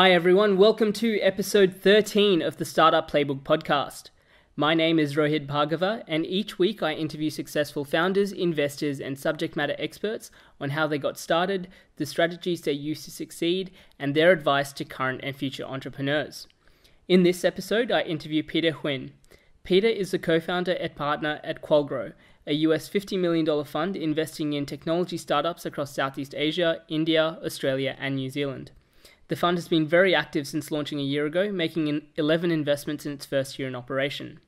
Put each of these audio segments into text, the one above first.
Hi everyone, welcome to episode 13 of the Startup Playbook podcast. My name is Rohit Bhargava, and each week I interview successful founders, investors, and subject matter experts on how they got started, the strategies they used to succeed, and their advice to current and future entrepreneurs. In this episode, I interview Peter Huynh. Peter is the co-founder and partner at Qualgro, a US $50 million fund investing in technology startups across Southeast Asia, India, Australia, and New Zealand. The fund has been very active since launching a year ago, making 11 investments in its first year in operation.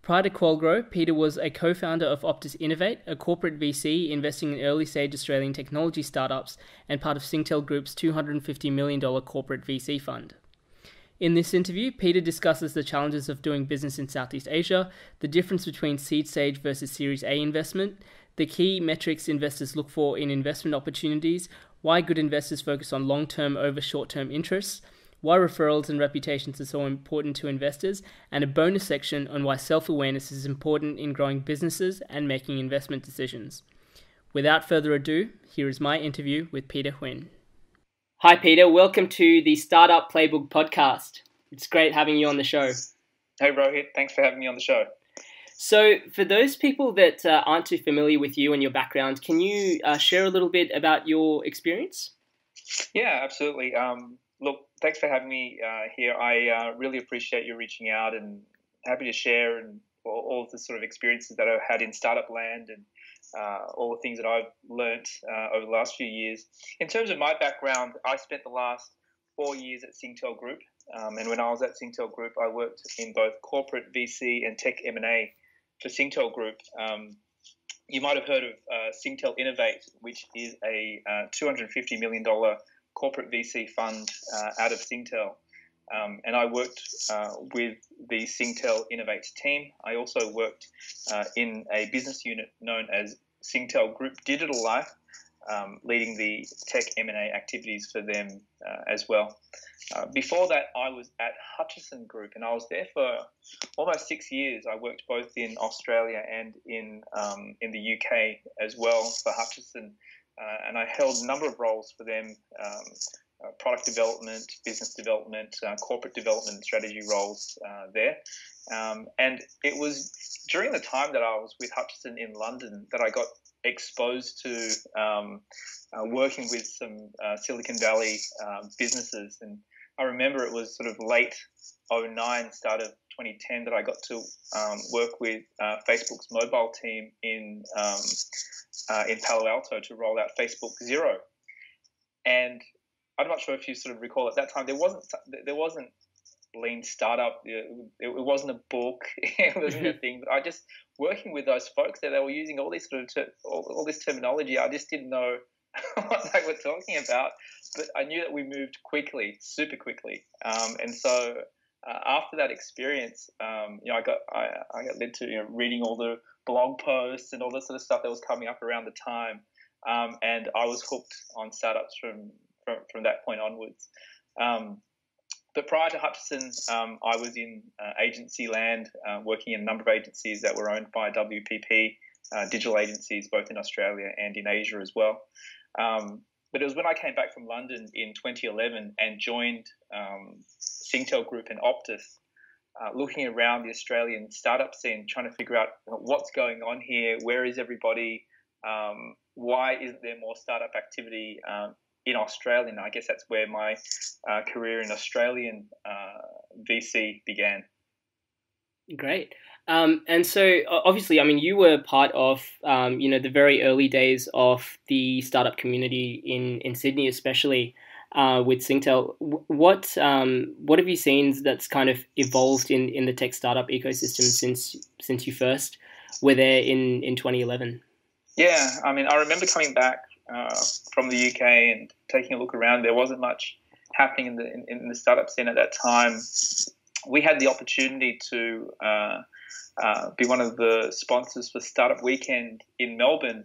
Prior to Qualgro, Peter was a co-founder of Optus Innovate, a corporate VC investing in early-stage Australian technology startups and part of Singtel Group's $250 million corporate VC fund. In this interview, Peter discusses the challenges of doing business in Southeast Asia, the difference between seed stage versus Series A investment, the key metrics investors look for in investment opportunities, why good investors focus on long-term over short-term interests, why referrals and reputations are so important to investors, and a bonus section on why self-awareness is important in growing businesses and making investment decisions. Without further ado, here is my interview with Peter Huynh. Hi Peter, welcome to the Startup Playbook podcast. It's great having you on the show. Hey Rohit, thanks for having me on the show. So for those people that aren't too familiar with you and your background, can you share a little bit about your experience? Yeah, absolutely. Look, thanks for having me here. I really appreciate you reaching out and happy to share and all of the sort of experiences that I've had in startup land and all the things that I've learnt over the last few years. In terms of my background, I spent the last 4 years at Singtel Group. And when I was at Singtel Group, I worked in both corporate VC and tech M&A for Singtel Group. You might have heard of Singtel Innov8, which is a $250 million corporate VC fund out of Singtel. And I worked with the Singtel Innov8 team. I also worked in a business unit known as Singtel Group Digital Life, leading the tech M&A activities for them as well. Before that, I was at Hutchison Group, and I was there for almost 6 years. I worked both in Australia and in the UK as well for Hutchison, and I held a number of roles for them, product development, business development, corporate development, strategy roles there. And it was during the time that I was with Hutchison in London that I got exposed to working with some Silicon Valley businesses. And I remember it was sort of late 2009, start of 2010 that I got to work with Facebook's mobile team in Palo Alto to roll out Facebook Zero. And I'm not sure if you sort of recall at that time, there wasn't Lean Startup. It wasn't a book. It wasn't a thing. But I just, working with those folks there, they were using all these sort of all this terminology. I just didn't know what they were talking about. But I knew that we moved quickly, super quickly. And so after that experience, I got led to reading all the blog posts and all this sort of stuff that was coming up around the time. And I was hooked on startups from that point onwards. But prior to Hutchison, I was in agency land, working in a number of agencies that were owned by WPP, digital agencies, both in Australia and in Asia as well. But it was when I came back from London in 2011 and joined Singtel Group and Optus, looking around the Australian startup scene, trying to figure out what's going on here, where is everybody, why isn't there more startup activity in Australia. And I guess that's where my career in Australian VC began. Great. And so obviously, I mean, you were part of, the very early days of the startup community in Sydney, especially with Singtel. What have you seen that's kind of evolved in the tech startup ecosystem since you first were there in 2011? Yeah, I mean, I remember coming back from the UK and taking a look around. There wasn't much happening in the startup scene at that time. We had the opportunity to be one of the sponsors for Startup Weekend in Melbourne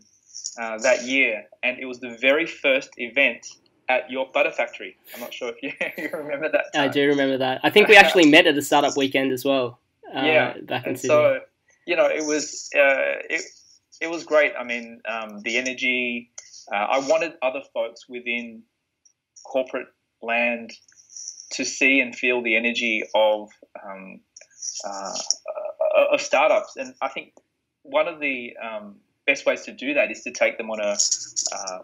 that year, and it was the very first event at York Butter Factory. I'm not sure if you remember that time. I do remember that. I think we actually met at the Startup Weekend as well. Back in Sydney. So it was great. I mean, the energy. I wanted other folks within corporate land to see and feel the energy of startups. And I think one of the best ways to do that is to take them on a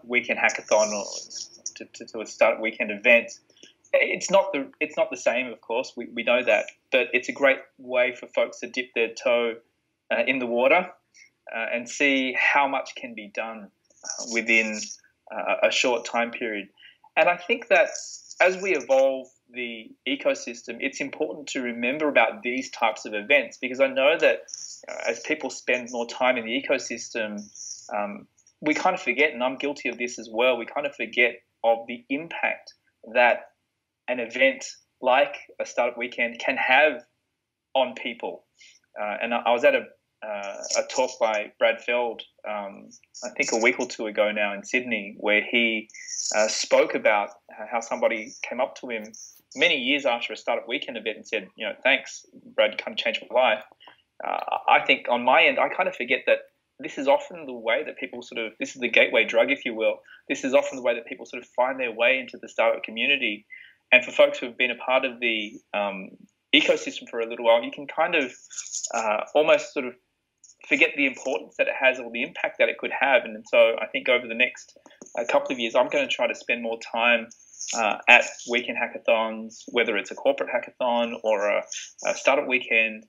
weekend hackathon or to a Startup Weekend event. It's not the same, of course. We know that, but it's a great way for folks to dip their toe in the water and see how much can be done within a short time period. And I think that as we evolve the ecosystem, it's important to remember about these types of events, because I know that as people spend more time in the ecosystem, we kind of forget, and I'm guilty of this as well, we kind of forget of the impact that an event like a Startup Weekend can have on people. And I was at a talk by Brad Feld, I think a week or two ago now in Sydney, where he spoke about how somebody came up to him many years after a Startup Weekend event and said, you know, thanks, Brad, you kind of changed my life. I think on my end, I kind of forget that this is often the way that people this is the gateway drug, if you will. This is often the way that people sort of find their way into the startup community. And for folks who have been a part of the ecosystem for a little while, you can kind of almost sort of forget the importance that it has or the impact that it could have. And so I think over the next couple of years, I'm going to try to spend more time at weekend hackathons, whether it's a corporate hackathon or a startup weekend,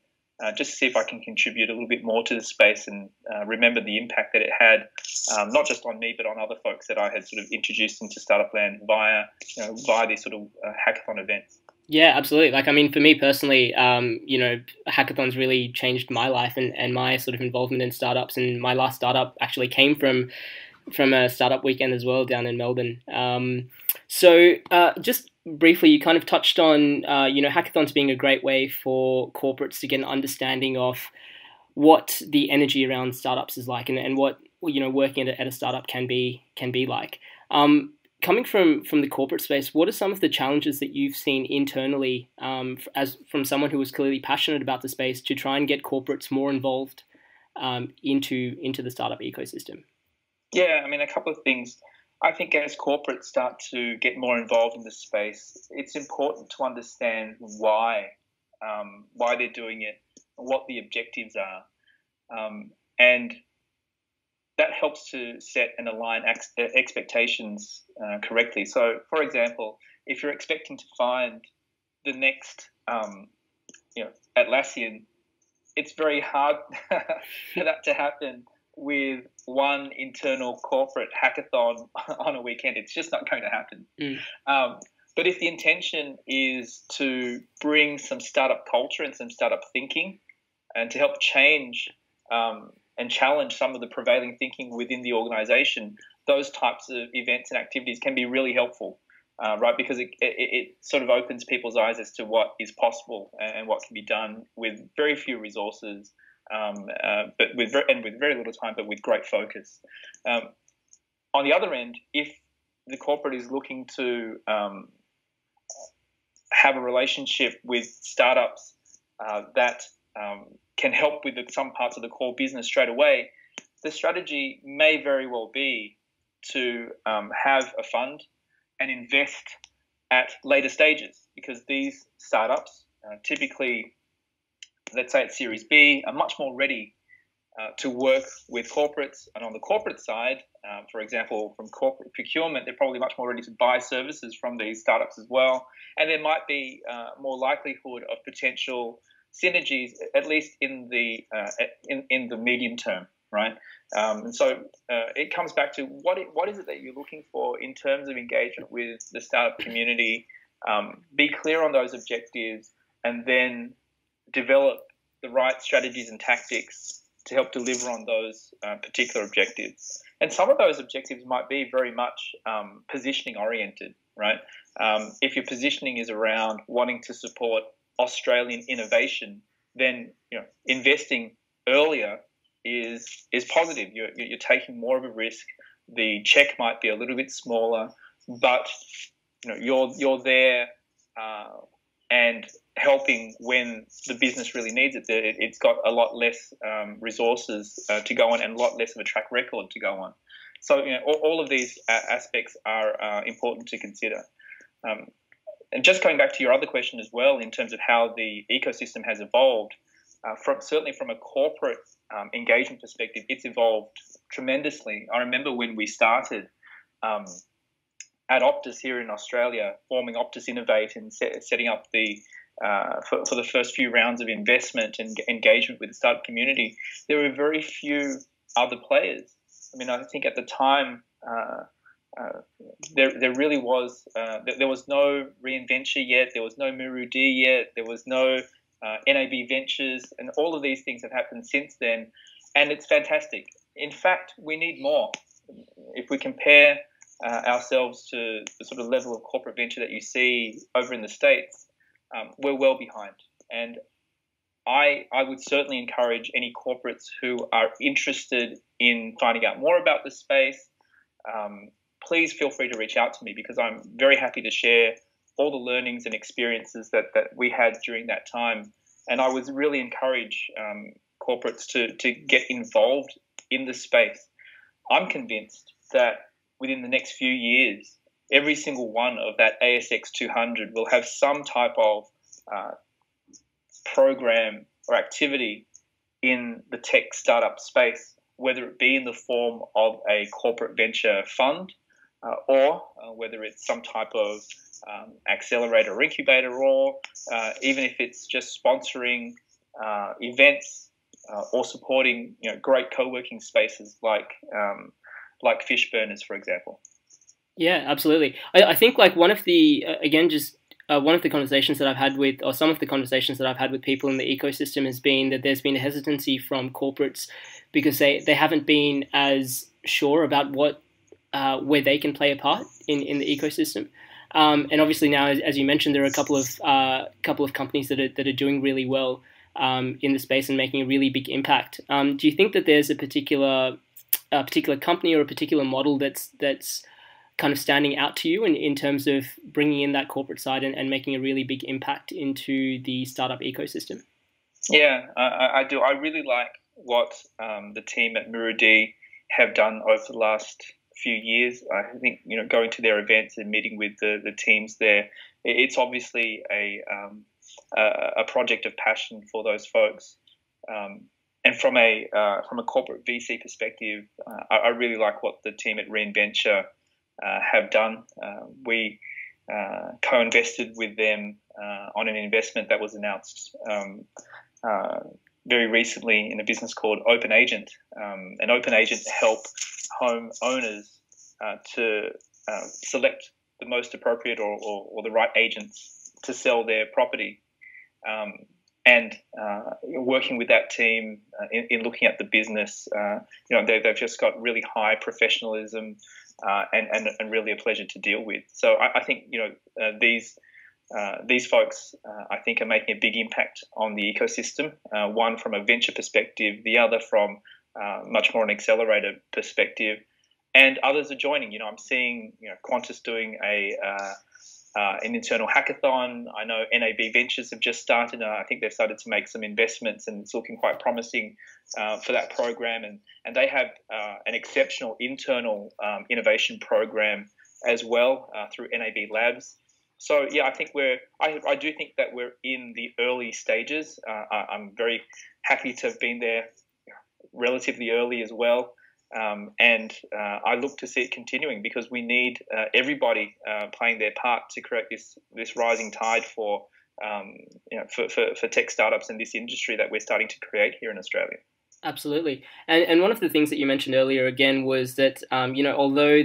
just to see if I can contribute a little bit more to the space and remember the impact that it had, not just on me, but on other folks that I had sort of introduced into startup land via these sort of hackathon events. Yeah, absolutely. Like, I mean, for me personally, hackathons really changed my life and my sort of involvement in startups. And my last startup actually came from a startup weekend as well down in Melbourne. So just briefly, you kind of touched on, hackathons being a great way for corporates to get an understanding of what the energy around startups is like and what, working at a startup can be like. Coming from the corporate space, what are some of the challenges that you've seen internally as from someone who was clearly passionate about the space to try and get corporates more involved into the startup ecosystem? Yeah, I mean, a couple of things. I think as corporates start to get more involved in the space, it's important to understand why they're doing it, what the objectives are, and that helps to set and align expectations correctly. So, for example, if you're expecting to find the next, Atlassian, it's very hard for that to happen with one internal corporate hackathon on a weekend. It's just not going to happen. Mm. But if the intention is to bring some startup culture and some startup thinking and to help change and challenge some of the prevailing thinking within the organization, those types of events and activities can be really helpful, right? Because it sort of opens people's eyes as to what is possible and what can be done with very few resources, but with very little time, but with great focus. On the other end, if the corporate is looking to have a relationship with startups that can help with some parts of the core business straight away, the strategy may very well be to have a fund and invest at later stages, because these startups typically, let's say at Series B, are much more ready to work with corporates. And on the corporate side, for example, from corporate procurement, they're probably much more ready to buy services from these startups as well. And there might be more likelihood of potential synergies, at least in the medium term, right? And so it comes back to what is it that you're looking for in terms of engagement with the startup community. Be clear on those objectives, and then develop the right strategies and tactics to help deliver on those particular objectives. And some of those objectives might be very much positioning oriented, right? If your positioning is around wanting to support Australian innovation, then investing earlier is positive. You're taking more of a risk. The check might be a little bit smaller, but you're there and helping when the business really needs it. It's got a lot less resources to go on and a lot less of a track record to go on. So all of these aspects are important to consider. And just coming back to your other question as well, in terms of how the ecosystem has evolved, certainly from a corporate engagement perspective, it's evolved tremendously. I remember when we started at Optus here in Australia, forming Optus Innovate and setting up the for the first few rounds of investment and engagement with the startup community, there were very few other players. I mean, I think at the time there was no Reinventure yet, there was no Muru-D yet, there was no NAB Ventures, and all of these things have happened since then, and it's fantastic. In fact, we need more. If we compare ourselves to the sort of level of corporate venture that you see over in the States, we're well behind. And I would certainly encourage any corporates who are interested in finding out more about the space, please feel free to reach out to me, because I'm very happy to share all the learnings and experiences that we had during that time. And I would really encourage corporates to get involved in the space. I'm convinced that within the next few years, every single one of that ASX 200 will have some type of program or activity in the tech startup space, whether it be in the form of a corporate venture fund or whether it's some type of accelerator or incubator, or even if it's just sponsoring events or supporting great co-working spaces like Fishburners, for example. Yeah, absolutely. I think some of the conversations that I've had with people in the ecosystem has been that there's been a hesitancy from corporates because they haven't been as sure about where they can play a part in the ecosystem. And obviously now, as you mentioned, there are a couple of companies that are doing really well in the space and making a really big impact. Do you think that there's a particular company or a particular model that's kind of standing out to you in terms of bringing in that corporate side and making a really big impact into the startup ecosystem? Yeah, I do. I really like what the team at Muru-D have done over the last few years. I think going to their events and meeting with the teams there, it's obviously a project of passion for those folks. And from a corporate VC perspective, I really like what the team at Reinventure have done. We co-invested with them on an investment that was announced very recently in a business called Open Agent. And Open Agent help home owners to select the most appropriate or the right agents to sell their property. And working with that team in looking at the business, they've just got really high professionalism and really a pleasure to deal with. So I think these folks I think are making a big impact on the ecosystem. One from a venture perspective, the other from much more an accelerator perspective, and others are joining. I'm seeing Qantas doing an internal hackathon. I know NAB Ventures have just started. I think they've started to make some investments, and it's looking quite promising for that program. And they have an exceptional internal innovation program as well through NAB Labs. So yeah, I think I do think that we're in the early stages. I'm very happy to have been there relatively early as well. I look to see it continuing, because we need everybody playing their part to create this rising tide for tech startups in this industry that we're starting to create here in Australia. Absolutely, and one of the things that you mentioned earlier again was that although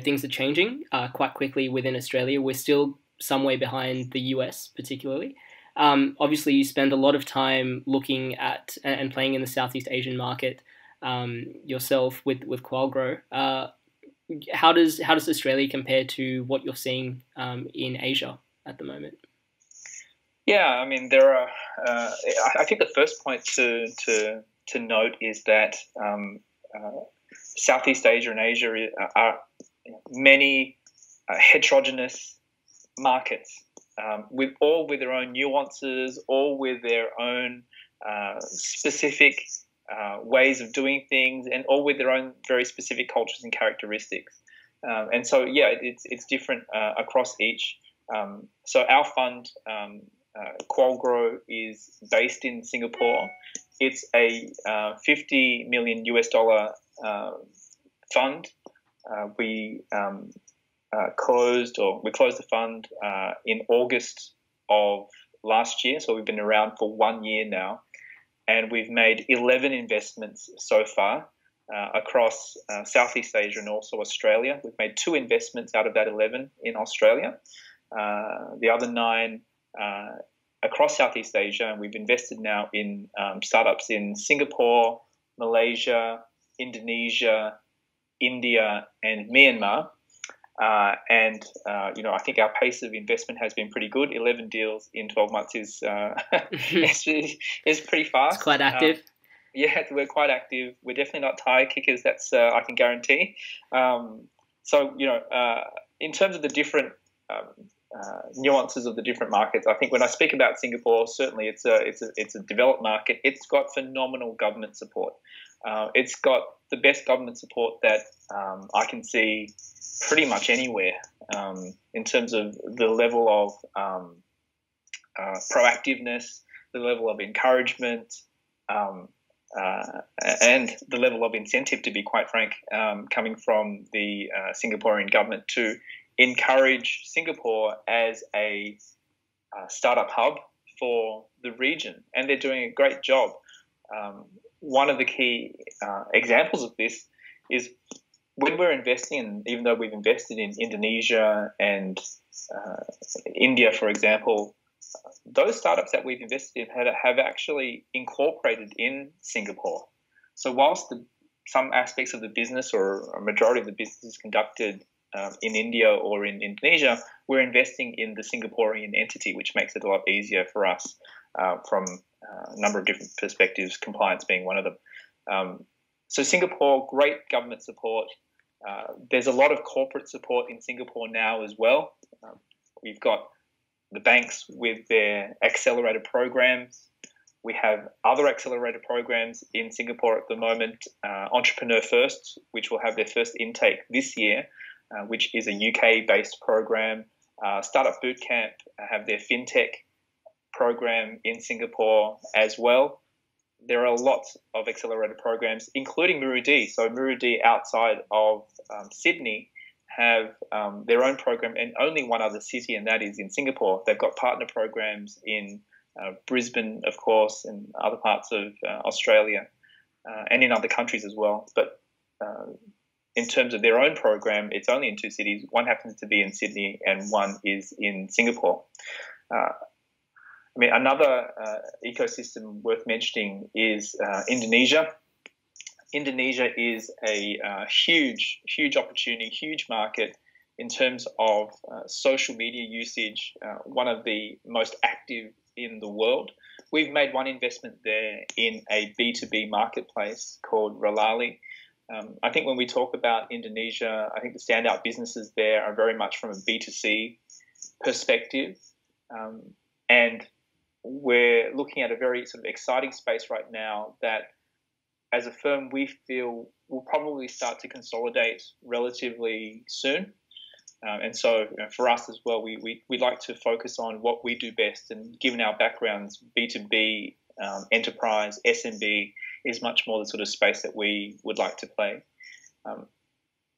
things are changing quite quickly within Australia, we're still some way behind the US particularly. Obviously, you spend a lot of time looking at and playing in the Southeast Asian market. Yourself with Qualgro, how does Australia compare to what you're seeing in Asia at the moment? Yeah, I mean there are. I think the first point to note is that Southeast Asia and Asia are many heterogeneous markets, with their own nuances, all with their own specific ways of doing things, and all with their own very specific cultures and characteristics. And so, yeah, it's different across each. So our fund, Qualgro, is based in Singapore. It's a $50 million US fund. We closed the fund in August of last year, so we've been around for 1 year now, and we've made 11 investments so far across Southeast Asia and also Australia. We've made 2 investments out of that 11 in Australia, the other 9 across Southeast Asia, and we've invested now in startups in Singapore, Malaysia, Indonesia, India, and Myanmar. I think our pace of investment has been pretty good. 11 deals in 12 months is pretty fast. It's quite active. We're quite active. We're definitely not tire kickers. That's I can guarantee. In terms of the different nuances of the different markets, I think when I speak about Singapore, certainly it's a developed market. It's got phenomenal government support. It's got the best government support that I can see pretty much anywhere in terms of the level of proactiveness, the level of encouragement, and the level of incentive, to be quite frank, coming from the Singaporean government to encourage Singapore as a startup hub for the region. And they're doing a great job. One of the key examples of this is when we're investing in, even though we've invested in Indonesia and India, for example, those startups that we've invested in have actually incorporated in Singapore. So whilst some aspects of the business or a majority of the business is conducted in India or in Indonesia, we're investing in the Singaporean entity, which makes it a lot easier for us from a number of different perspectives, compliance being one of them. So Singapore, great government support. There's a lot of corporate support in Singapore now as well. We've got the banks with their accelerator programs. We have other accelerator programs in Singapore at the moment, Entrepreneur First, which will have their first intake this year, which is a UK-based program. Startup Bootcamp have their FinTech program in Singapore as well. There are lots of accelerator programs, including Muru-D. So Muru-D outside of Sydney have their own program in only one other city, and that is in Singapore. They've got partner programs in Brisbane, of course, and other parts of Australia and in other countries as well. But in terms of their own program, it's only in 2 cities. One happens to be in Sydney and one is in Singapore. Another ecosystem worth mentioning is Indonesia. Indonesia is a huge, huge opportunity, huge market in terms of social media usage, one of the most active in the world. We've made one investment there in a B2B marketplace called Ralali. I think when we talk about Indonesia, I think the standout businesses there are very much from a B2C perspective. And we're looking at a very sort of exciting space right now that as a firm we feel will probably start to consolidate relatively soon. And so for us as well, we like to focus on what we do best, and given our backgrounds, B2B, enterprise, SMB is much more the sort of space that we would like to play.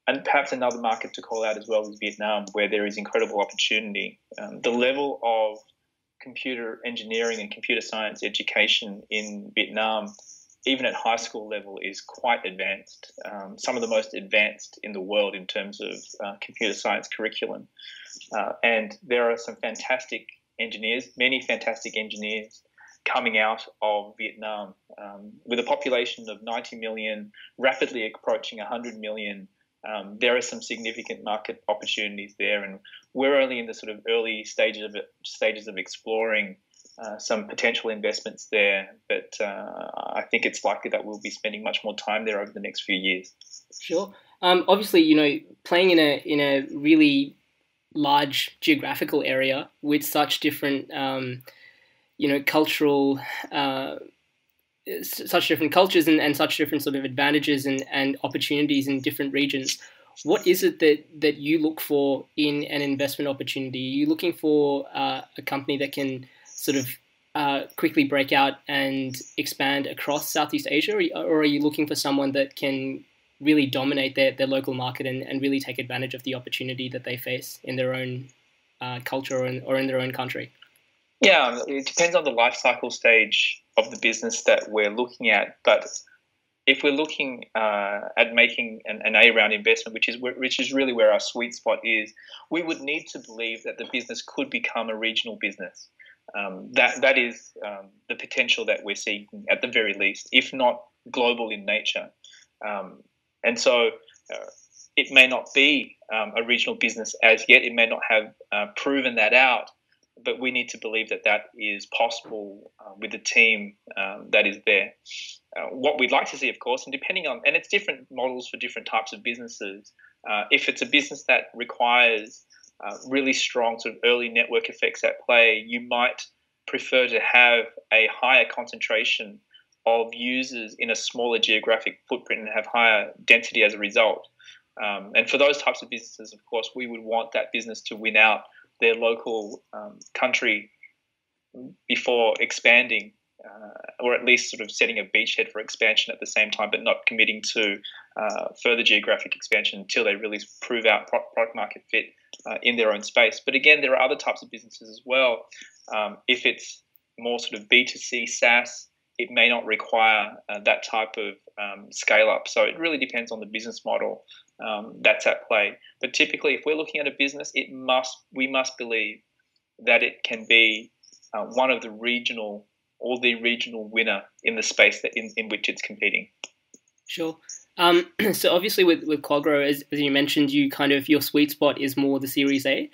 And perhaps another market to call out as well is Vietnam, where there is incredible opportunity. The level of computer engineering and computer science education in Vietnam, even at high school level, is quite advanced, some of the most advanced in the world in terms of computer science curriculum. And there are some fantastic engineers, many fantastic engineers coming out of Vietnam with a population of 90 million, rapidly approaching 100 million. There are some significant market opportunities there, and we're only in the sort of early stages of exploring some potential investments there. But I think it's likely that we'll be spending much more time there over the next few years. Sure. Obviously, playing in a really large geographical area with such different, cultural. Such different cultures and such different sort of advantages and opportunities in different regions. What is it that you look for in an investment opportunity? Are you looking for a company that can sort of quickly break out and expand across Southeast Asia? Or are you looking for someone that can really dominate their local market and really take advantage of the opportunity that they face in their own culture or in their own country? Yeah, it depends on the life cycle stage of the business that we're looking at. But if we're looking at making an A round investment, which is really where our sweet spot is, we would need to believe that the business could become a regional business. That is the potential that we're seeking at the very least, if not global in nature. And so it may not be a regional business as yet. It may not have proven that out. But we need to believe that that is possible with the team that is there. What we'd like to see, of course, and depending on, and it's different models for different types of businesses. If it's a business that requires really strong sort of early network effects at play, you might prefer to have a higher concentration of users in a smaller geographic footprint and have higher density as a result. And for those types of businesses, of course, we would want that business to win out their local country before expanding or at least sort of setting a beachhead for expansion at the same time, but not committing to further geographic expansion until they really prove out product market fit in their own space. But again, there are other types of businesses as well. If it's more sort of B2C SaaS, it may not require that type of scale up. So it really depends on the business model that's at play. But typically, if we're looking at a business, we must believe that it can be one of the regional or the regional winner in the space that in which it's competing. Sure. So obviously, with Qualgro, as you mentioned, you kind of your sweet spot is more the Series A.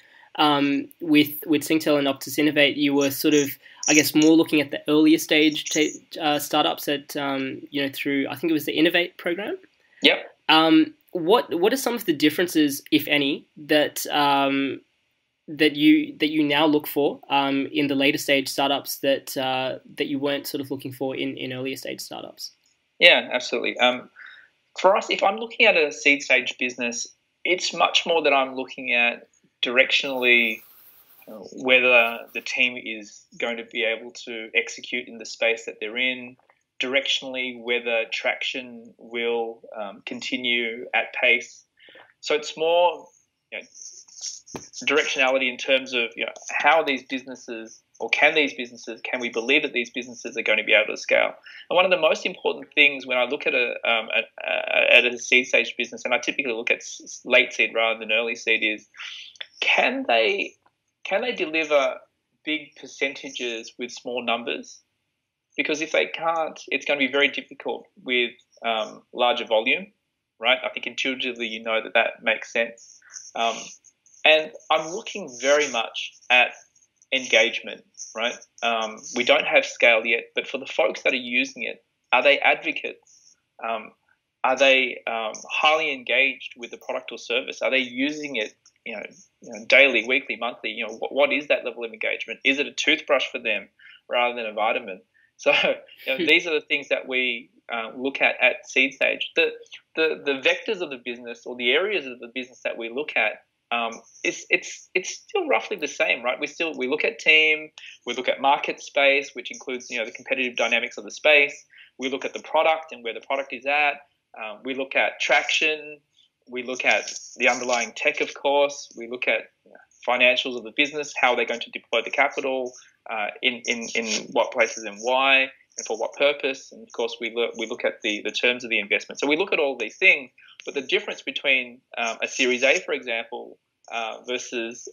With Singtel and Optus Innovate, you were sort of, I guess, more looking at the earlier stage startups that you know, through I think it was the Innovate program. Yep. What are some of the differences, if any, that that you now look for in the later stage startups that that you weren't sort of looking for in earlier stage startups? Yeah, absolutely. For us, if I'm looking at a seed stage business, it's much more that I'm looking at directionally whether the team is going to be able to execute in the space that they're in, directionally whether traction will continue at pace. So it's more, you know, directionality in terms of, you know, how these businesses, or can we believe that these businesses are going to be able to scale? And one of the most important things when I look at a seed stage business, and I typically look at late seed rather than early seed, is can they deliver big percentages with small numbers? Because if they can't, it's going to be very difficult with larger volume, right? I think intuitively you know that makes sense. And I'm looking very much at engagement, right? We don't have scale yet, but for the folks that are using it, are they advocates? Are they highly engaged with the product or service? Are they using it, you know, daily, weekly, monthly? You know, what is that level of engagement? Is it a toothbrush for them rather than a vitamin? So, you know, these are the things that we look at seed stage. The vectors of the business or the areas of the business that we look at, it's still roughly the same, right? We look at team, we look at market space, which includes, you know, the competitive dynamics of the space. We look at the product and where the product is at. We look at traction. We look at the underlying tech, of course. We look at financials of the business. How are they going to deploy the capital? In what places and why, and for what purpose? And of course, we look at the terms of the investment. So we look at all these things. But the difference between a Series A, for example, versus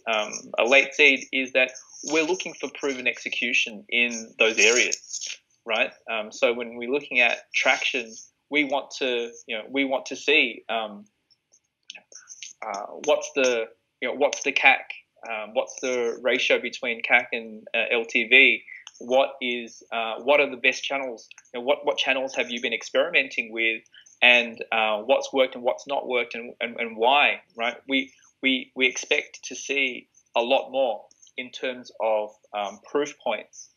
a late seed is that we're looking for proven execution in those areas, right? So when we're looking at traction, we want to see what's the CAC, what's the ratio between CAC and LTV. What are the best channels? You know, what channels have you been experimenting with? And what's worked and what's not worked, and why, right? We expect to see a lot more in terms of proof points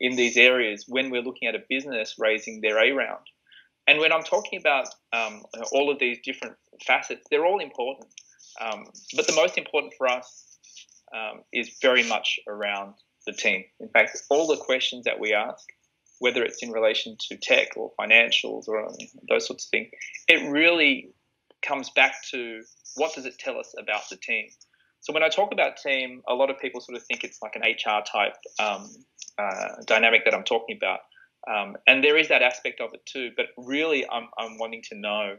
in these areas when we're looking at a business raising their A round. And when I'm talking about all of these different facets, they're all important. But the most important for us is very much around the team. In fact, all the questions that we ask, whether it's in relation to tech or financials or those sorts of things, it really comes back to what does it tell us about the team. So when I talk about team, a lot of people sort of think it's like an HR type dynamic that I'm talking about. And there is that aspect of it too, but really I'm wanting to know,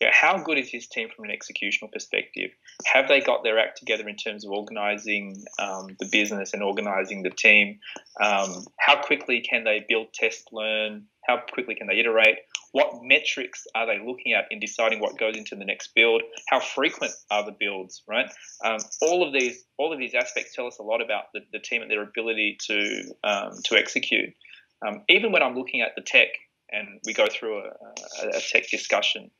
you know, how good is this team from an executional perspective? Have they got their act together in terms of organising the business and organising the team? How quickly can they build, test, learn? How quickly can they iterate? What metrics are they looking at in deciding what goes into the next build? How frequent are the builds, right? All of these aspects tell us a lot about the team and their ability to execute. Even when I'm looking at the tech and we go through a tech discussion,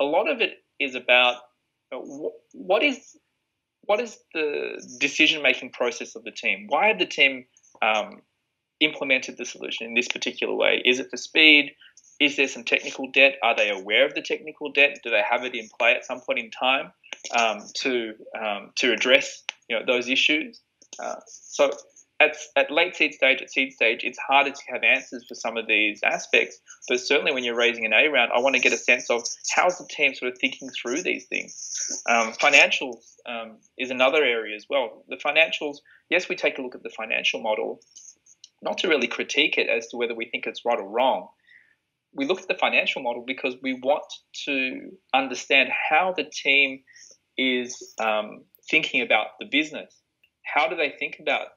a lot of it is about what is the decision-making process of the team? Why have the team implemented the solution in this particular way? Is it for speed? Is there some technical debt? Are they aware of the technical debt? Do they have it in play at some point in time to address, you know, those issues? So at late seed stage, at seed stage, it's harder to have answers for some of these aspects. But certainly when you're raising an A round, I want to get a sense of how's the team sort of thinking through these things. Financials is another area as well. The financials, yes, we take a look at the financial model, not to really critique it as to whether we think it's right or wrong. We look at the financial model because we want to understand how the team is thinking about the business. How do they think about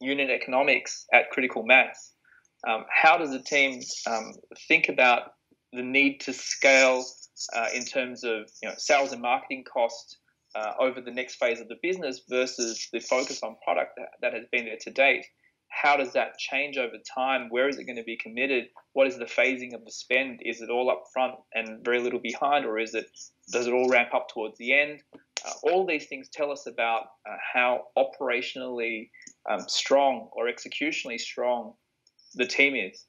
unit economics at critical mass? How does the team think about the need to scale in terms of, you know, sales and marketing costs over the next phase of the business versus the focus on product that has been there to date? How does that change over time? Where is it going to be committed? What is the phasing of the spend? Is it all up front and very little behind, or does it all ramp up towards the end? All these things tell us about how operationally strong or executionally strong the team is,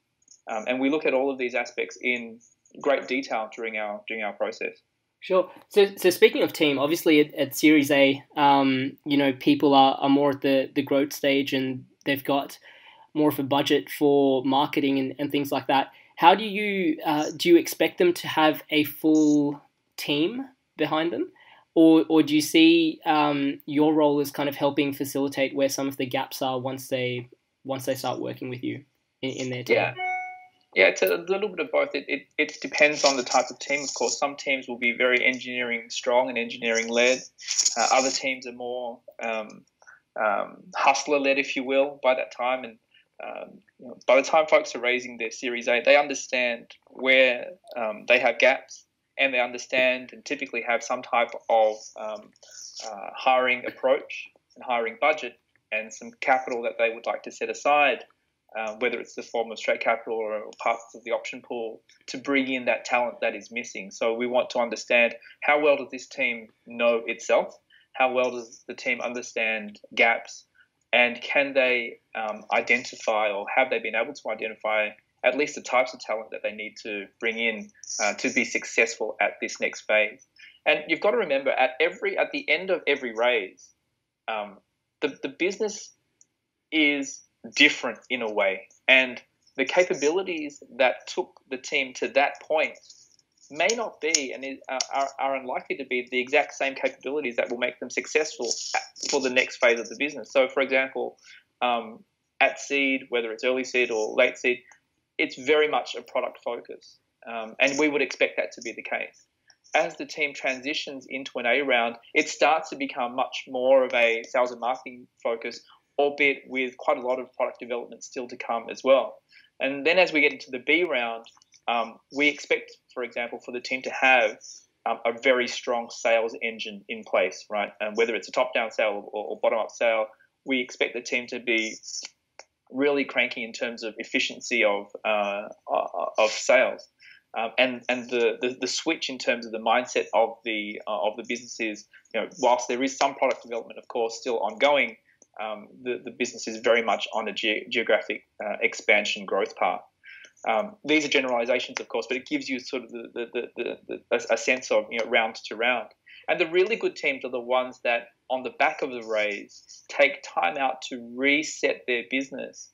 and we look at all of these aspects in great detail during our process. Sure. So speaking of team, obviously at Series A, you know, people are more at the growth stage and they've got more of a budget for marketing and things like that. How do you expect them to have a full team behind them? Or do you see your role as kind of helping facilitate where some of the gaps are once they start working with you in their team? Yeah, it's a little bit of both. It depends on the type of team, of course. Some teams will be very engineering strong and engineering led. Other teams are more hustler-led, if you will, by that time. And you know, by the time folks are raising their Series A, they understand where they have gaps, and they understand and typically have some type of hiring approach and hiring budget and some capital that they would like to set aside, whether it's the form of straight capital or parts of the option pool, to bring in that talent that is missing. So we want to understand, how well does this team know itself? How well does the team understand gaps, and can they identify, or have they been able to identify, at least the types of talent that they need to bring in to be successful at this next phase? And you've got to remember, at the end of every raise, the business is different in a way, and the capabilities that took the team to that point may not be and are unlikely to be the exact same capabilities that will make them successful for the next phase of the business. So, for example, at seed, whether it's early seed or late seed, it's very much a product focus, and we would expect that to be the case. As the team transitions into an A round, it starts to become much more of a sales and marketing focus, albeit with quite a lot of product development still to come as well. And then as we get into the B round, we expect, for example, for the team to have a very strong sales engine in place, right? And whether it's a top-down sale or bottom-up sale, we expect the team to be really cranky in terms of efficiency of sales, and the switch in terms of the mindset of the business is, you know, whilst there is some product development, of course, still ongoing, the business is very much on a geographic expansion growth path. These are generalizations, of course, but it gives you sort of a sense of, round to round. And the really good teams are the ones that, on the back of the raise, take time out to reset their business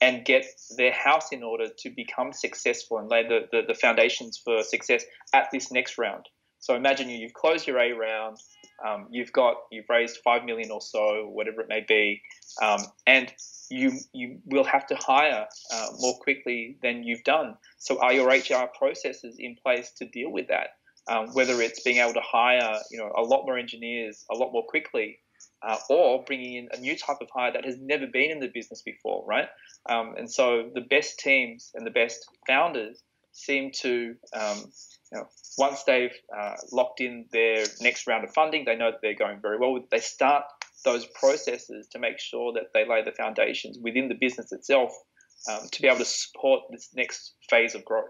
and get their house in order to become successful and lay the foundations for success at this next round. So imagine you've closed your A round, you've raised 5 million or so, whatever it may be, and you will have to hire more quickly than you've done. So are your HR processes in place to deal with that? Whether it's being able to hire, a lot more engineers a lot more quickly, or bringing in a new type of hire that has never been in the business before, right? And so the best teams and the best founders seem to, once they've locked in their next round of funding, they know that they're going very well. They start those processes to make sure that they lay the foundations within the business itself to be able to support this next phase of growth.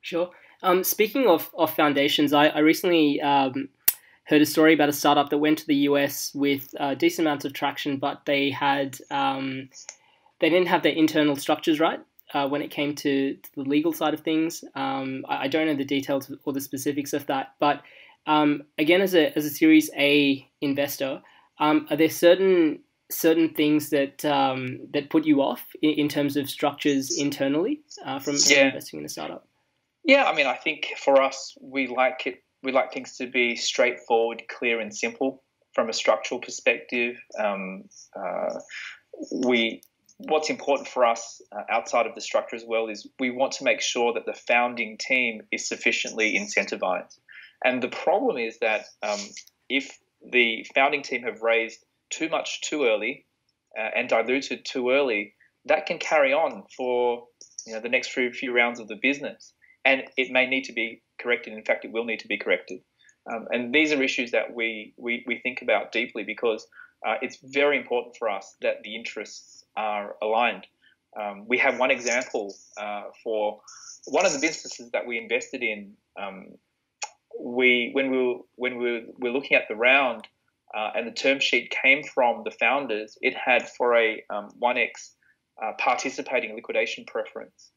Sure. Speaking of foundations, I recently heard a story about a startup that went to the US with decent amounts of traction, but they had they didn't have their internal structures right when it came to the legal side of things. I don't know the details or the specifics of that, but again, as a Series A investor, are there certain things that that put you off in terms of structures internally from investing in a startup? Yeah, I mean, I think for us, we like things to be straightforward, clear, and simple from a structural perspective. What's important for us outside of the structure as well is we want to make sure that the founding team is sufficiently incentivized. And the problem is that if the founding team have raised too much too early and diluted too early, that can carry on for the next few rounds of the business. And it may need to be corrected. In fact, it will need to be corrected. And these are issues that we think about deeply because it's very important for us that the interests are aligned. We have one example for one of the businesses that we invested in. When we were looking at the round and the term sheet came from the founders, it had for a 1x participating liquidation preference.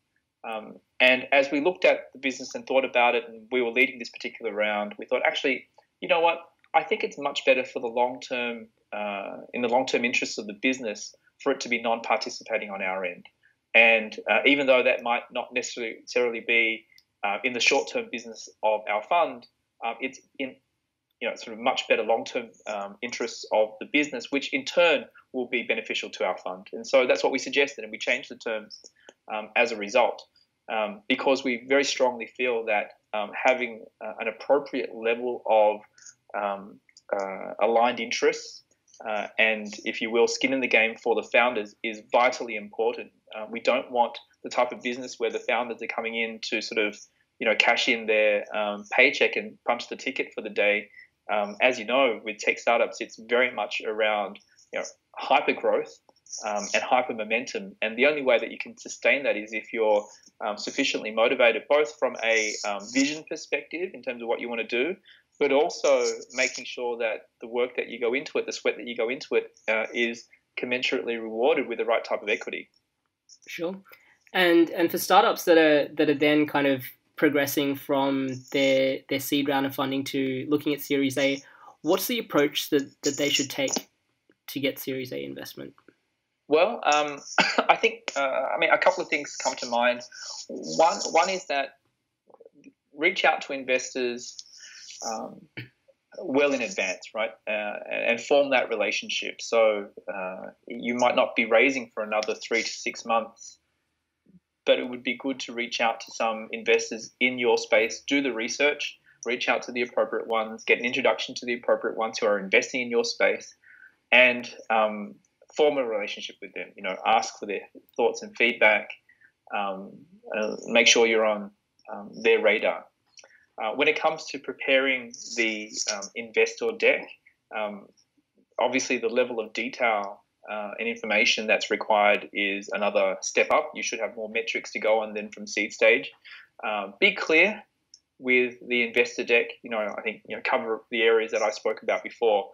And as we looked at the business and thought about it, and we were leading this particular round, we thought, actually, you know what? I think it's much better for the long term, in the long-term interests of the business, for it to be non-participating on our end. And even though that might not necessarily be in the short-term business of our fund, it's in sort of much better long-term interests of the business, which in turn will be beneficial to our fund. And so that's what we suggested, and we changed the terms as a result. Because we very strongly feel that having an appropriate level of aligned interests and, if you will, skin in the game for the founders is vitally important. We don't want the type of business where the founders are coming in to sort of, cash in their paycheck and punch the ticket for the day. As you know, with tech startups, it's very much around hyper growth. And hyper momentum, and the only way that you can sustain that is if you're sufficiently motivated, both from a vision perspective in terms of what you want to do, but also making sure that the work that you go into it, the sweat that you go into it, is commensurately rewarded with the right type of equity. Sure, and for startups that are then kind of progressing from their seed round of funding to looking at Series A, what's the approach that they should take to get Series A investment? Well, I think, a couple of things come to mind. One is that reach out to investors well in advance, right, and form that relationship. So you might not be raising for another 3 to 6 months, but it would be good to reach out to some investors in your space, do the research, reach out to the appropriate ones, get an introduction to the appropriate ones who are investing in your space, and form a relationship with them, ask for their thoughts and feedback, make sure you're on their radar. When it comes to preparing the investor deck, obviously the level of detail and information that's required is another step up. You should have more metrics to go on than from seed stage. Be clear with the investor deck. I think, cover the areas that I spoke about before,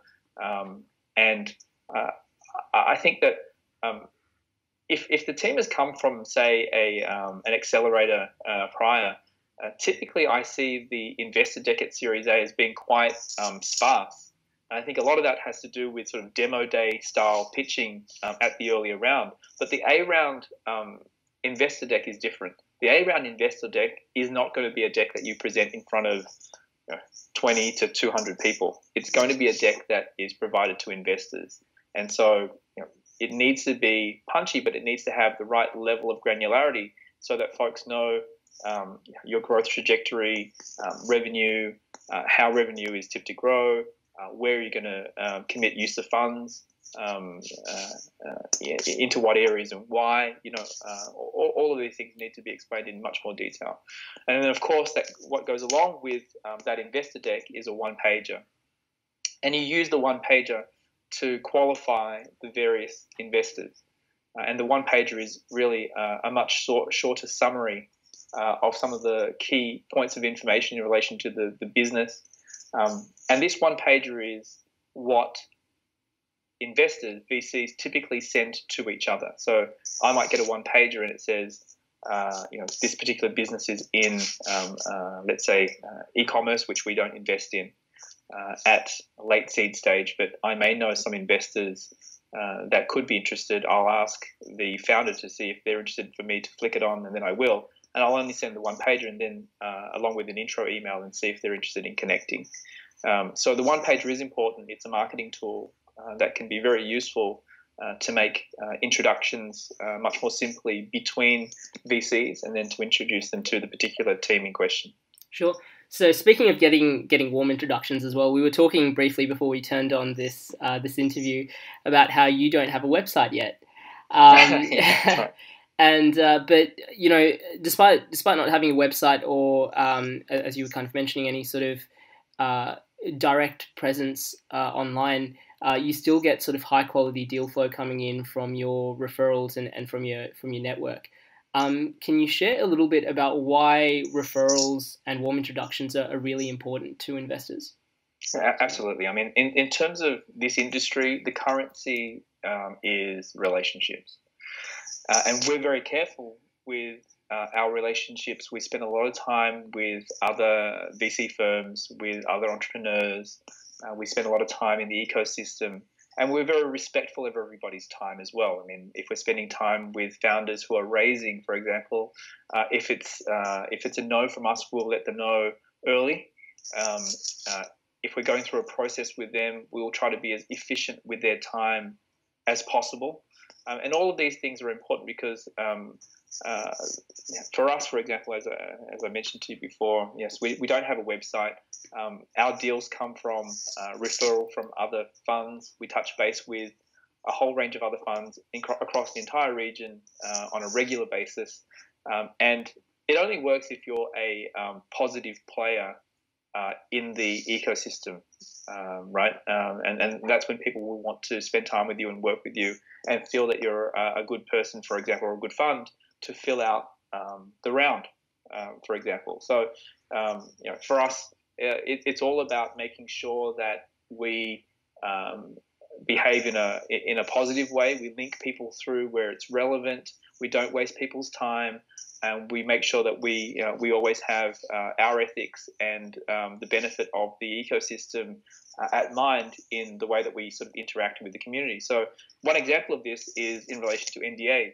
and I think that if the team has come from, say, an accelerator prior, typically I see the investor deck at Series A as being quite sparse. And I think a lot of that has to do with sort of demo day style pitching at the earlier round. But the A round investor deck is different. The A round investor deck is not going to be a deck that you present in front of 20 to 200 people. It's going to be a deck that is provided to investors. And so it needs to be punchy, but it needs to have the right level of granularity so that folks know your growth trajectory, revenue, how revenue is tipped to grow, where you're going to commit use of funds, into what areas and why, all of these things need to be explained in much more detail. And then, of course, what goes along with that investor deck is a one-pager. And you use the one-pager to qualify the various investors. And the one-pager is really a much shorter summary of some of the key points of information in relation to the business. And this one-pager is what investors, VCs, typically send to each other. So I might get a one-pager and it says, this particular business is in, let's say, e-commerce, which we don't invest in at a late seed stage, but I may know some investors that could be interested. I'll ask the founder to see if they're interested for me to flick it on, and then I will. And I'll only send the one-pager and then along with an intro email and see if they're interested in connecting. So the one-pager is important. It's a marketing tool that can be very useful to make introductions much more simply between VCs and then to introduce them to the particular team in question. Sure. So speaking of getting warm introductions as well, we were talking briefly before we turned on this this interview about how you don't have a website yet. Yeah, that's right. And but despite not having a website or as you were kind of mentioning, any sort of direct presence online, you still get sort of high quality deal flow coming in from your referrals and from your network. Can you share a little bit about why referrals and warm introductions are really important to investors? Absolutely. I mean, in terms of this industry, the currency is relationships. And we're very careful with our relationships. We spend a lot of time with other VC firms, with other entrepreneurs. We spend a lot of time in the ecosystem. And we're very respectful of everybody's time as well. I mean, if we're spending time with founders who are raising, for example, if it's a no from us, we'll let them know early. If we're going through a process with them, we'll try to be as efficient with their time as possible. And all of these things are important because for us, for example, as I mentioned to you before, yes, we don't have a website. Our deals come from referral from other funds. We touch base with a whole range of other funds across the entire region on a regular basis. And it only works if you're a positive player in the ecosystem, right? And that's when people will want to spend time with you and work with you and feel that you're a good person, for example, or a good fund to fill out the round, for example. So, for us, it's all about making sure that we behave in a positive way. We link people through where it's relevant. We don't waste people's time. And we make sure that we always have our ethics and the benefit of the ecosystem at mind in the way that we sort of interact with the community. So one example of this is in relation to NDAs.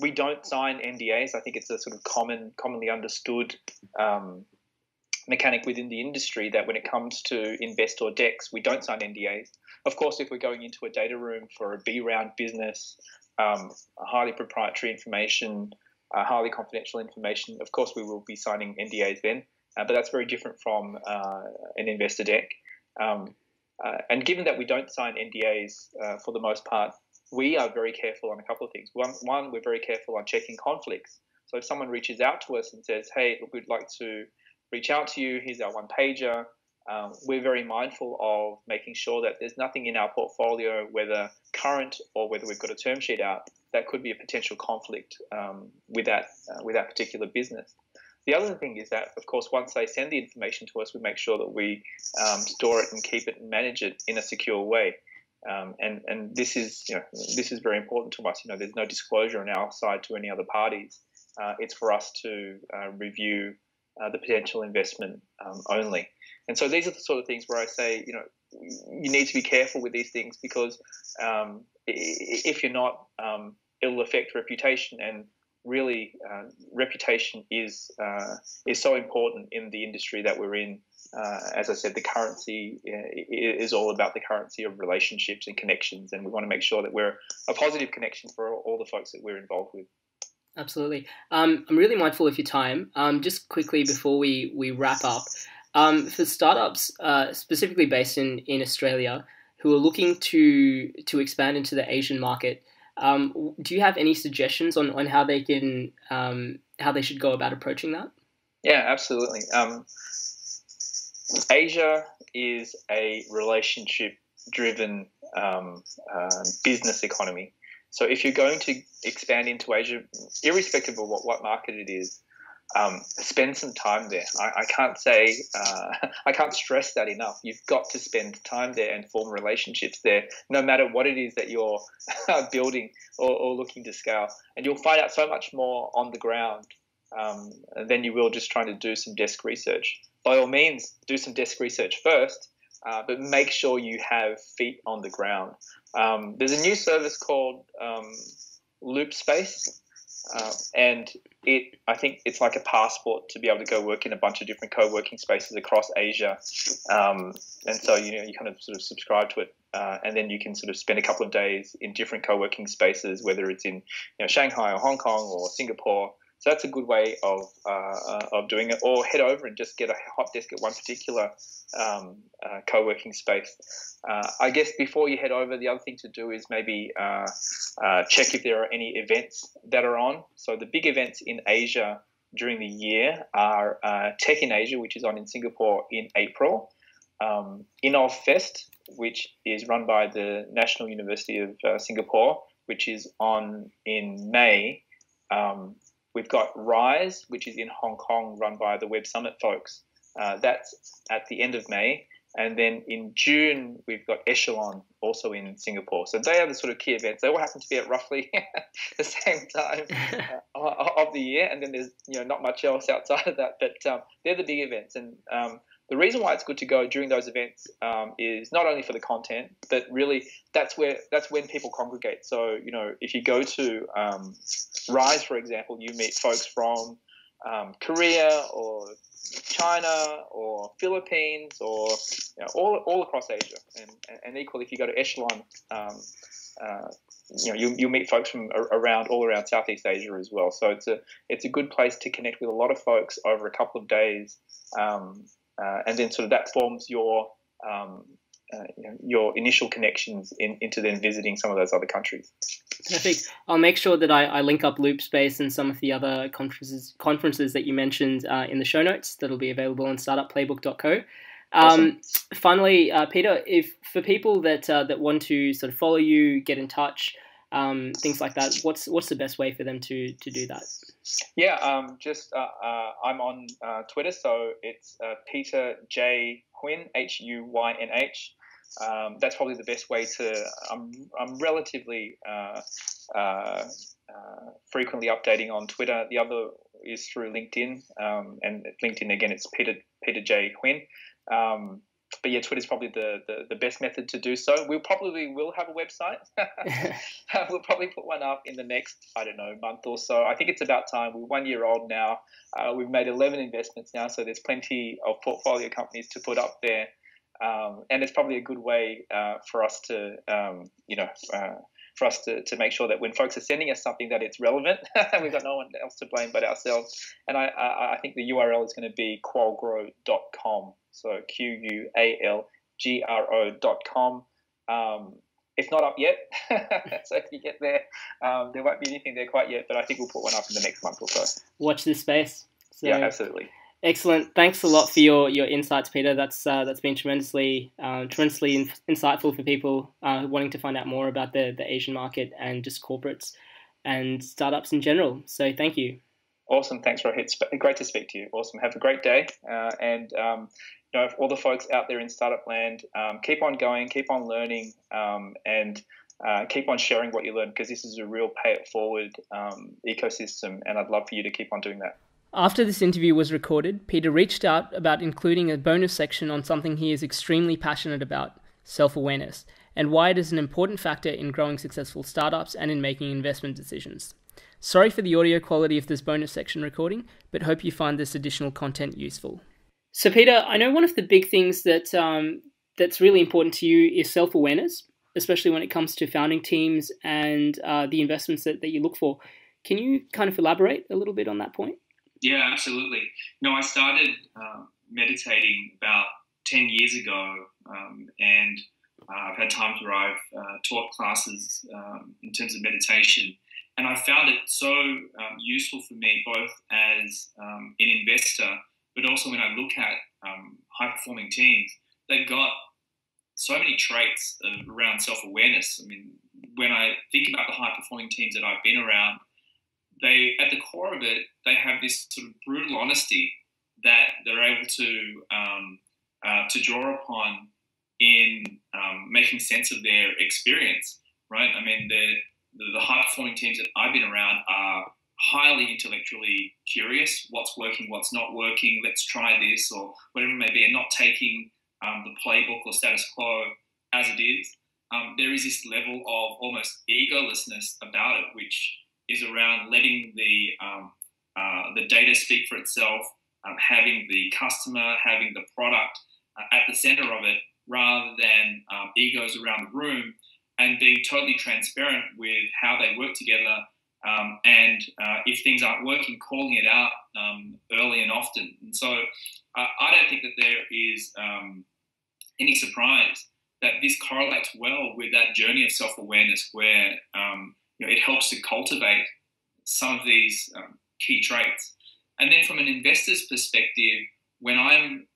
We don't sign NDAs. I think it's a sort of commonly understood mechanic within the industry that when it comes to investor decks, we don't sign NDAs. Of course, if we're going into a data room for a B-round business, highly proprietary information, highly confidential information, of course, we will be signing NDAs then, but that's very different from an investor deck. And given that we don't sign NDAs for the most part, we are very careful on a couple of things. One, we're very careful on checking conflicts. So if someone reaches out to us and says, hey, look, we'd like to reach out to you, here's our one-pager, we're very mindful of making sure that there's nothing in our portfolio, whether current or whether we've got a term sheet out, that could be a potential conflict with that particular business. The other thing is that, of course, once they send the information to us, we make sure that we store it and keep it and manage it in a secure way. And this is, this is very important to us. There's no disclosure on our side to any other parties. It's for us to review the potential investment only. And so these are the sort of things where I say, you need to be careful with these things, because if you're not, it'll affect reputation. And really, reputation is so important in the industry that we're in. As I said, the currency is all about the currency of relationships and connections, and we want to make sure that we're a positive connection for all the folks that we're involved with. Absolutely. I'm really mindful of your time. Just quickly before we wrap up, for startups specifically based in Australia who are looking to expand into the Asian market, do you have any suggestions on how they can how they should go about approaching that? Yeah, absolutely. Asia is a relationship-driven business economy. So if you're going to expand into Asia, irrespective of what market it is, spend some time there. I can't stress that enough. You've got to spend time there and form relationships there, no matter what it is that you're building or looking to scale. And you'll find out so much more on the ground than you will just trying to do some desk research. By all means, do some desk research first, but make sure you have feet on the ground. There's a new service called Loop Space, and I think it's like a passport to be able to go work in a bunch of different co-working spaces across Asia. And so you kind of sort of subscribe to it, and then you can sort of spend a couple of days in different co-working spaces, whether it's in Shanghai or Hong Kong or Singapore. So that's a good way of doing it. Or head over and just get a hot desk at one particular co-working space. I guess before you head over, the other thing to do is maybe check if there are any events that are on. So the big events in Asia during the year are Tech in Asia, which is on in Singapore in April, InnovFest, which is run by the National University of Singapore, which is on in May. We've got Rise, which is in Hong Kong, run by the Web Summit folks. That's at the end of May. And then in June, we've got Echelon, also in Singapore. So they are the sort of key events. They all happen to be at roughly the same time of the year. And then there's not much else outside of that. But they're the big events. And the reason why it's good to go during those events is not only for the content, but really that's when people congregate. So, if you go to Rise, for example, you meet folks from Korea or China or Philippines or all across Asia, and equally if you go to Echelon, you'll meet folks from all around Southeast Asia as well. So it's a good place to connect with a lot of folks over a couple of days, and then sort of that forms your initial connections into then visiting some of those other countries. Perfect. I'll make sure that I link up Loop Space and some of the other conferences that you mentioned in the show notes. That'll be available on startupplaybook.co. Awesome. Finally, Peter, for people that want to sort of follow you, get in touch, things like that, what's the best way for them to do that? Yeah, I'm on Twitter, so it's Peter J Huynh, Huynh. That's probably the best way to. I'm relatively frequently updating on Twitter. The other is through LinkedIn, and LinkedIn again, it's Peter J Huynh. But yeah, Twitter is probably the best method to do so. We probably will have a website. We'll probably put one up in the next, I don't know, month or so. I think it's about time. We're 1 year old now. We've made 11 investments now, so there's plenty of portfolio companies to put up there. And it's probably a good way for us to, to make sure that when folks are sending us something that it's relevant. We've got no one else to blame but ourselves. And I think the URL is going to be qualgro.com. So qualgro.com. It's not up yet. So if you get there, there won't be anything there quite yet, but I think we'll put one up in the next month or so. Watch this space. So, yeah, absolutely. Excellent. Thanks a lot for your insights, Peter. That's been tremendously insightful for people wanting to find out more about the Asian market and just corporates and startups in general. So thank you. Awesome. Thanks, Rohit. Great to speak to you. Awesome. Have a great day. You know, all the folks out there in startup land, keep on going, keep on learning, and keep on sharing what you learn, because this is a real pay it forward ecosystem, and I'd love for you to keep on doing that. After this interview was recorded, Peter reached out about including a bonus section on something he is extremely passionate about, self-awareness, and why it is an important factor in growing successful startups and in making investment decisions. Sorry for the audio quality of this bonus section recording, but hope you find this additional content useful. So Peter, I know one of the big things that that's really important to you is self-awareness, especially when it comes to founding teams and the investments that you look for. Can you kind of elaborate a little bit on that point? Yeah, absolutely. No, I started meditating about 10 years ago, and I've had times where I've taught classes in terms of meditation. And I found it so useful for me, both as an investor, but also when I look at high-performing teams, they've got so many traits around self-awareness. I mean, when I think about the high-performing teams that I've been around, they, at the core of it, they have this sort of brutal honesty that they're able to draw upon in making sense of their experience, right? I mean, the high-performing teams that I've been around are highly intellectually curious. What's working, what's not working, let's try this, or whatever it may be, and not taking the playbook or status quo as it is. There is this level of almost egolessness about it, which is around letting the data speak for itself, having the customer, having the product at the center of it, rather than egos around the room, and being totally transparent with how they work together, and if things aren't working, calling it out early and often. And so I don't think that there is any surprise that this correlates well with that journey of self-awareness, where you know, it helps to cultivate some of these key traits. And then from an investor's perspective, when I'm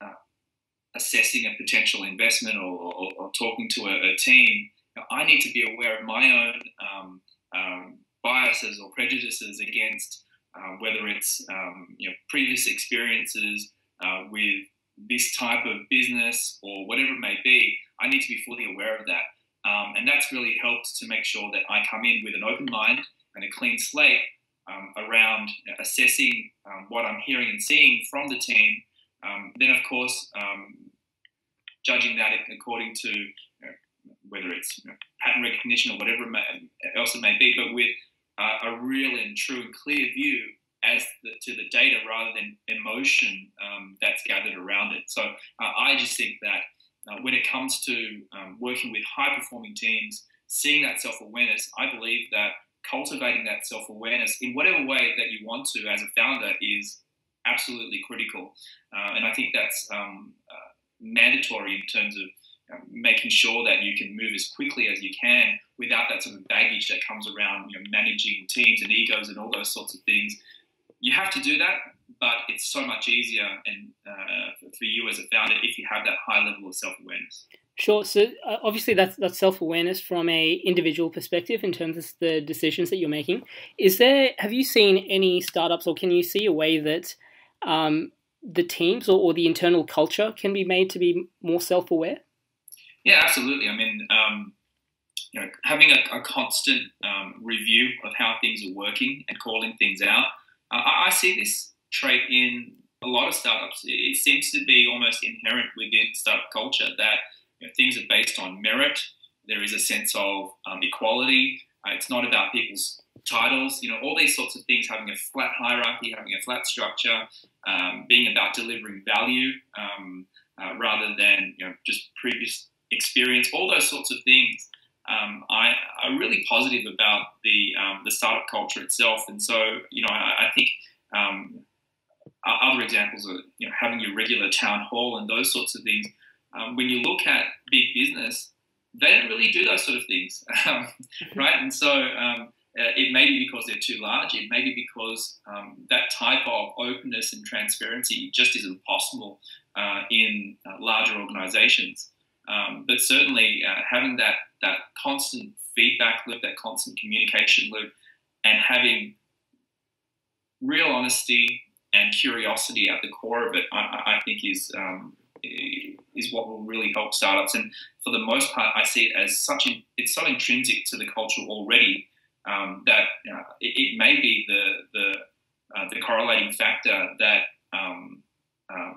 assessing a potential investment or talking to a team, I need to be aware of my own biases or prejudices against whether it's you know, previous experiences with this type of business or whatever it may be. I need to be fully aware of that, and that's really helped to make sure that I come in with an open mind and a clean slate around assessing what I'm hearing and seeing from the team. Then, of course, judging that according to, you know, whether it's, you know, pattern recognition or whatever else it may be, but with a real and true and clear view as to the data rather than emotion that's gathered around it. So I just think that when it comes to working with high-performing teams, seeing that self-awareness, I believe that cultivating that self-awareness in whatever way that you want to as a founder is absolutely critical. And I think that's mandatory in terms of making sure that you can move as quickly as you can without that sort of baggage that comes around, you know, managing teams and egos and all those sorts of things. You have to do that, but it's so much easier and for you as a founder if you have that high level of self-awareness. Sure. So obviously that's self-awareness from a individual perspective in terms of the decisions that you're making. Have you seen any startups, or can you see a way that the teams or the internal culture can be made to be more self-aware? Yeah, absolutely. I mean, you know, having a constant review of how things are working and calling things out. I see this trait in a lot of startups. It seems to be almost inherent within startup culture that, you know, things are based on merit. There is a sense of equality. It's not about people's titles. You know, all these sorts of things, having a flat hierarchy, having a flat structure, being about delivering value rather than, you know, just previous experience, all those sorts of things are really positive about the startup culture itself. And so, you know, I think other examples are, you know, having your regular town hall and those sorts of things. When you look at big business, they don't really do those sort of things, right? And so it may be because they're too large. It may be because that type of openness and transparency just isn't possible in larger organizations. But certainly having that constant feedback loop, that constant communication loop, and having real honesty and curiosity at the core of it, I think is what will really help startups. And for the most part, I see it as it's so intrinsic to the culture already that it may be the correlating factor that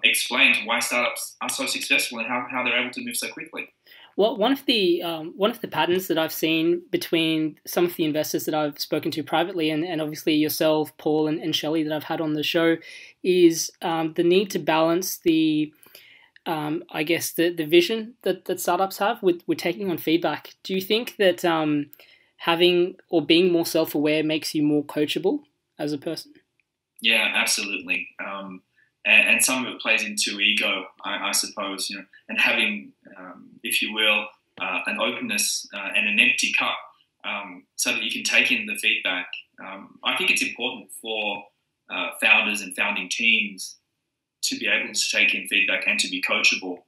explains why startups are so successful and how they're able to move so quickly. Well, one of the patterns that I've seen between some of the investors that I've spoken to privately and obviously yourself, Paul, and Shelley that I've had on the show is the need to balance the, I guess, the vision that startups have with taking on feedback. Do you think that having or being more self-aware makes you more coachable as a person? Yeah, absolutely. And some of it plays into ego, I suppose, you know, and having, if you will, an openness and an empty cup so that you can take in the feedback. I think it's important for founders and founding teams to be able to take in feedback and to be coachable.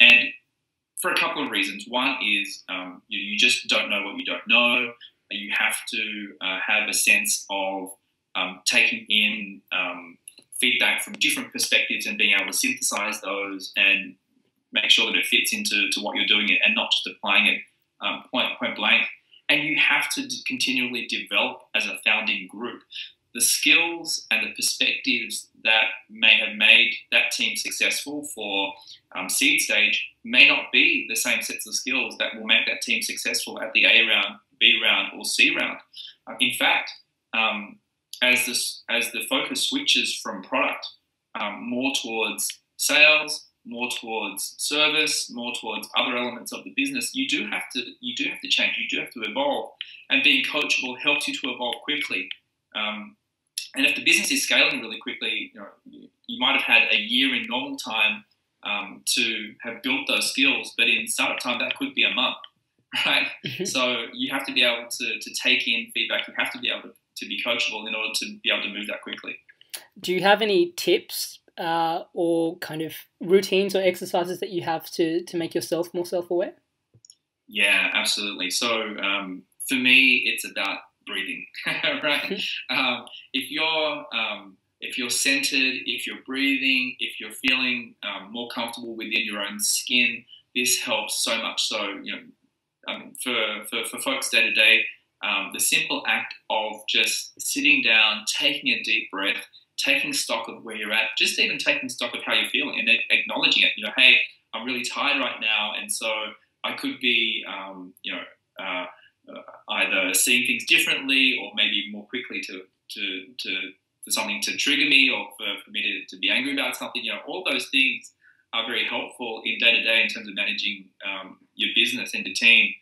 And for a couple of reasons. One is you just don't know what you don't know. You have to have a sense of taking in feedback from different perspectives and being able to synthesize those and make sure that it fits into what you're doing and not just applying it point blank. And you have to continually develop as a founding group the skills and the perspectives that may have made that team successful for seed stage may not be the same sets of skills that will make that team successful at the A round, B round, or C round. In fact, as the focus switches from product more towards sales, more towards service, more towards other elements of the business, you do have to change, you do have to evolve, and being coachable helps you to evolve quickly. And if the business is scaling really quickly, you might have had a year in normal time to have built those skills, but in startup time that could be a month, right? So you have to be able to take in feedback. You have to be able to be coachable in order to be able to move that quickly. Do you have any tips or kind of routines or exercises that you have to make yourself more self-aware? Yeah, absolutely. So for me, it's about breathing, right? If you're centered, if you're breathing, if you're feeling more comfortable within your own skin, this helps so much. So, for folks day to day, the simple act of just sitting down, taking a deep breath, taking stock of where you're at, just even taking stock of how you're feeling and acknowledging it. Hey, I'm really tired right now, and so I could be, either seeing things differently or maybe more quickly for something to trigger me or for me to be angry about something. All those things are very helpful in day-to-day in terms of managing your business and your team.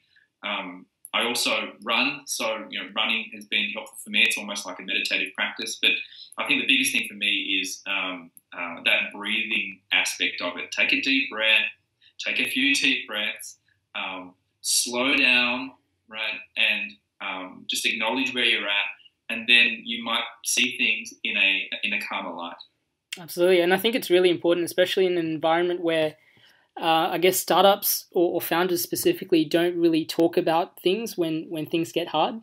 I also run, so running has been helpful for me. It's almost like a meditative practice, but I think the biggest thing for me is that breathing aspect of it. Take a deep breath, take a few deep breaths, slow down, right, and just acknowledge where you're at, and then you might see things in a calmer light. Absolutely, and I think it's really important, especially in an environment where I guess startups or founders specifically don't really talk about things when things get hard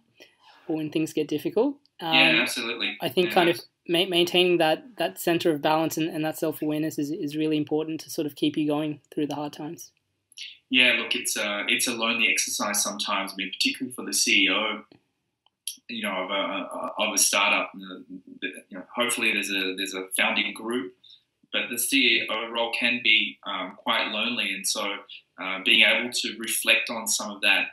or when things get difficult. Yeah, absolutely. I think kind of maintaining that center of balance and that self-awareness is really important to sort of keep you going through the hard times. Yeah, look, it's a lonely exercise sometimes. I mean, particularly for the CEO, of a startup. Hopefully there's a founding group, but the CEO role can be quite lonely, and so being able to reflect on some of that,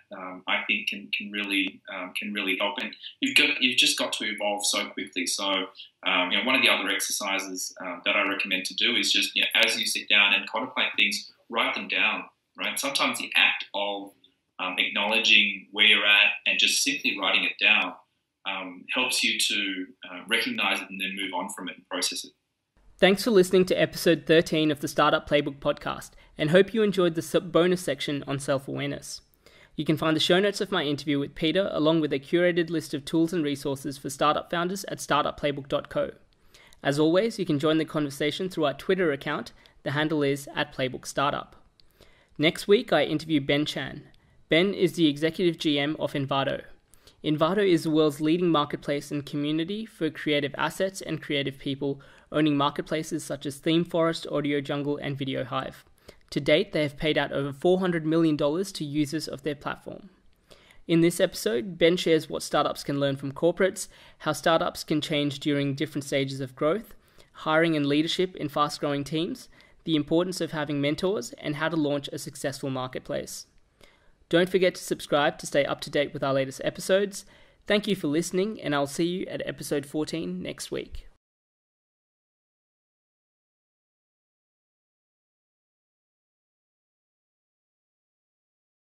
I think, can really help. And you've just got to evolve so quickly. So one of the other exercises that I recommend to do is just as you sit down and contemplate things, write them down. Right? Sometimes the act of acknowledging where you're at and just simply writing it down helps you to recognize it and then move on from it and process it. Thanks for listening to episode 13 of the Startup Playbook podcast, and hope you enjoyed the bonus section on self-awareness. You can find the show notes of my interview with Peter along with a curated list of tools and resources for startup founders at startupplaybook.co. As always, you can join the conversation through our Twitter account. The handle is @playbookstartup. Next week, I interview Ben Chan. Ben is the Executive GM of Envato. Envato is the world's leading marketplace and community for creative assets and creative people, owning marketplaces such as ThemeForest, Audio Jungle, and Video Hive. To date, they have paid out over $400 million to users of their platform. In this episode, Ben shares what startups can learn from corporates, how startups can change during different stages of growth, hiring and leadership in fast-growing teams, the importance of having mentors, and how to launch a successful marketplace. Don't forget to subscribe to stay up to date with our latest episodes. Thank you for listening, and I'll see you at episode 14 next week.